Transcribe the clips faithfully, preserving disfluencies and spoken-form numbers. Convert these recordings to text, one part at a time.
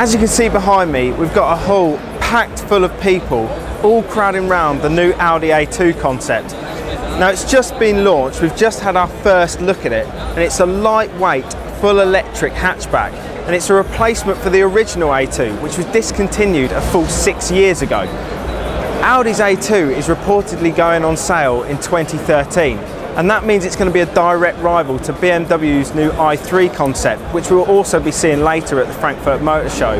As you can see behind me, we've got a hall packed full of people, all crowding round the new Audi A two concept. Now, it's just been launched, we've just had our first look at it, and it's a lightweight, full electric hatchback, and it's a replacement for the original A two, which was discontinued a full six years ago. Audi's A two is reportedly going on sale in twenty thirteen, and that means it's going to be a direct rival to B M W's new i three concept, which we'll also be seeing later at the Frankfurt Motor Show.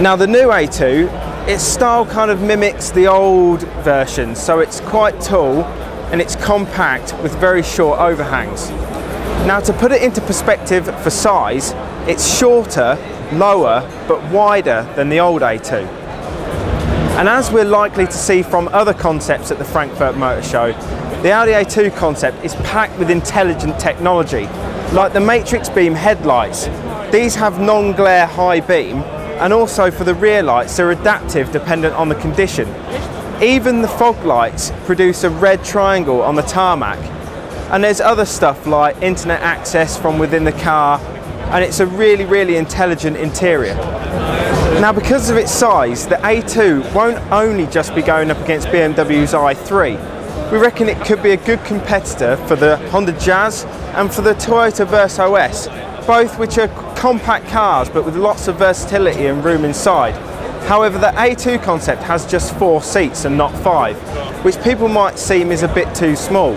Now, the new A two, its style kind of mimics the old version, so it's quite tall and it's compact with very short overhangs. Now, to put it into perspective for size, it's shorter, lower but wider than the old A two. And as we're likely to see from other concepts at the Frankfurt Motor Show, the Audi A two concept is packed with intelligent technology, like the matrix beam headlights. These have non-glare high beam, and also for the rear lights they're adaptive dependent on the condition. Even the fog lights produce a red triangle on the tarmac, and there's other stuff like internet access from within the car, and it's a really really intelligent interior. Now, because of its size, the A two won't only just be going up against B M W's i three, we reckon it could be a good competitor for the Honda Jazz and for the Toyota Verso S, both which are compact cars but with lots of versatility and room inside. However, the A two concept has just four seats and not five, which people might seem is a bit too small.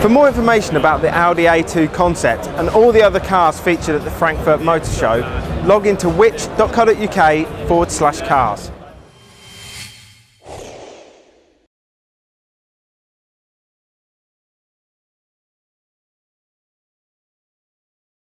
For more information about the Audi A two concept and all the other cars featured at the Frankfurt Motor Show, log into which dot co dot U K forward slash cars.